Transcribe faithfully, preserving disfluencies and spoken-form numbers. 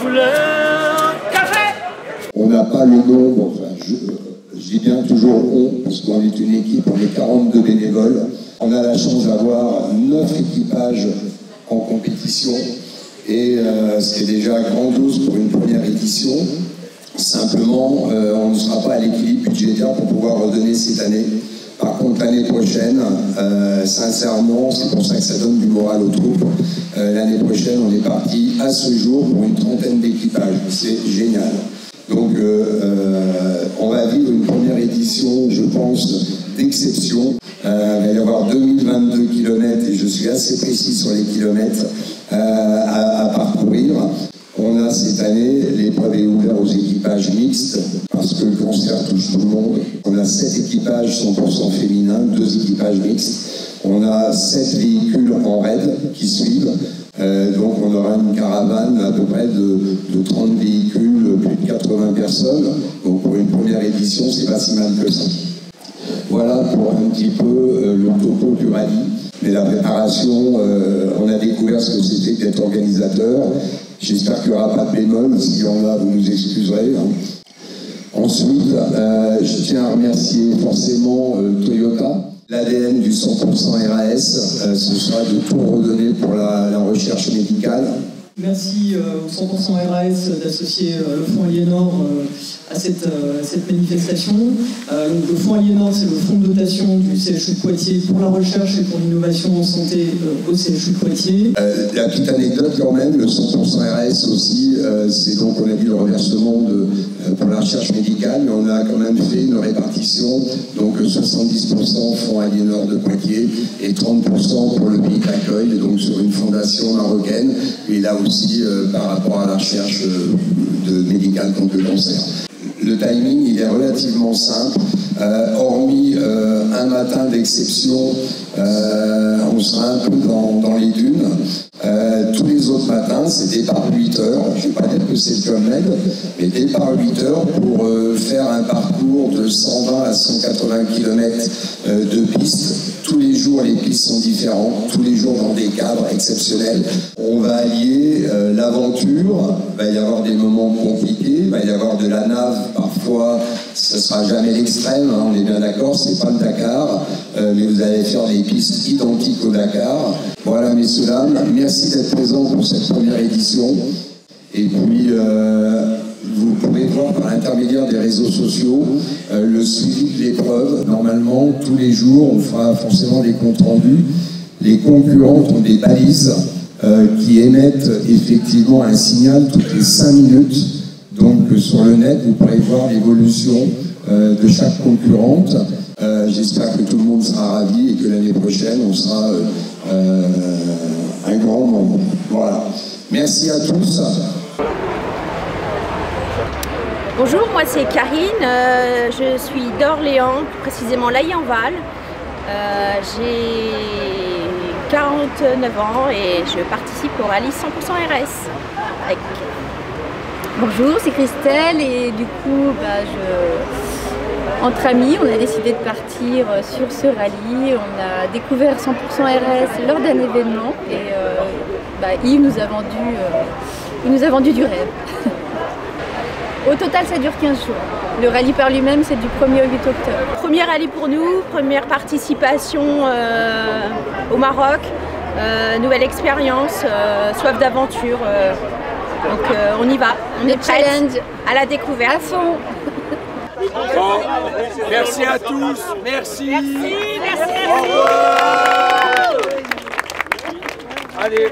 couleur café. On n'a pas le nombre, enfin, je, je dis bien toujours on, parce qu'on est une équipe, on est quarante-deux bénévoles. On a la chance d'avoir neuf équipages en compétition, et euh, c'est déjà grandiose pour une première édition. Simplement, euh, on ne sera pas à l'équilibre budgétaire pour pouvoir redonner cette année. Par contre, l'année prochaine, euh, sincèrement, c'est pour ça que ça donne du moral aux troupes, euh, l'année prochaine, on est parti à ce jour pour une trentaine d'équipages. C'est génial. Donc, euh, euh, on va vivre une première édition, je pense, d'exception. Euh, il va y avoir deux mille vingt-deux kilomètres, et je suis assez précis sur les kilomètres euh, à, à parcourir. On a cette année, l'épreuve est ouverte aux équipages mixtes, parce que le cancer touche tout le monde. On a sept équipages cent pour cent féminins, deux équipages mixtes. On a sept véhicules en raid qui suivent. Euh, donc on aura une caravane à peu près de, de trente véhicules, plus de quatre-vingts personnes. Donc pour une première édition, c'est pas si mal que ça. Voilà pour un petit peu euh, le topo du rallye. Mais la préparation, euh, on a découvert ce que c'était d'être organisateur. J'espère qu'il n'y aura pas de bémol, s'il y en a, vous nous excuserez. Ensuite, euh, je tiens à remercier forcément euh, Toyota. L'A D N du cent pour cent R A S, euh, ce sera de tout redonner pour la, la recherche médicale. Merci euh, au cent pour cent R A S d'associer euh, le Fonds Aliénor euh, à, cette, euh, à cette manifestation. Euh, donc, le Fonds Aliénor, c'est le fonds de dotation du C H U de Poitiers pour la recherche et pour l'innovation en santé euh, au C H U de Poitiers. Euh, la petite anecdote quand même, le cent pour cent R A S aussi, euh, c'est donc on a vu le reversement de, euh, pour la recherche médicale, mais on a quand même fait une répartition, donc soixante-dix pour cent Fonds Aliénor de Poitiers et trente pour cent pour le pays d'accueil, donc sur une fondation marocaine. Et là, aussi euh, par rapport à la recherche euh, de médicale contre le cancer. Le timing, il est relativement simple. Euh, hormis euh, un matin d'exception, euh, on sera un peu dans, dans les dunes. Euh, tous les autres matins, c'est départ huit heures. Je ne vais pas dire que c'est le job med, mais départ huit heures pour euh, faire un parcours de cent vingt à cent quatre-vingts kilomètres euh, de pistes. Tous les jours, les pistes sont différentes. Tous les jours, dans des cadres exceptionnels. On va allier euh, l'aventure. Il va y avoir des moments compliqués. Il va y avoir de la nave. Parfois, ce ne sera jamais l'extrême. On est bien d'accord, c'est pas le Dakar, euh, mais vous allez faire des pistes identiques au Dakar. Voilà, messieurs, dames, merci d'être présents pour cette première édition. Et puis, euh, vous pouvez voir par l'intermédiaire des réseaux sociaux euh, le suivi de l'épreuve. Normalement, tous les jours, on fera forcément des comptes rendus. Les concurrentes ont des balises euh, qui émettent effectivement un signal toutes les cinq minutes. Donc, sur le net, vous pourrez voir l'évolution de chaque concurrente. Euh, J'espère que tout le monde sera ravi et que l'année prochaine, on sera euh, euh, un grand nombre. Voilà. Merci à tous. Bonjour, moi c'est Karine. Euh, je suis d'Orléans, précisément l'Aïanval. Euh, J'ai quarante-neuf ans et je participe au rallye cent pour cent R A S. Avec... Bonjour, c'est Christelle et du coup, bah, je... entre amis, on a décidé de partir sur ce rallye. On a découvert cent pour cent R A S lors d'un événement et euh, bah, Yves nous a vendu, euh, il nous a vendu du rêve. Au total, ça dure quinze jours. Le rallye par lui-même, c'est du premier au huit octobre. Premier rallye pour nous, première participation euh, au Maroc, euh, nouvelle expérience, euh, soif d'aventure. Euh... Donc euh, on y va, on est prêts à la découverte. À fond. Bon, merci à tous, merci. Merci, merci. Au revoir. Allez.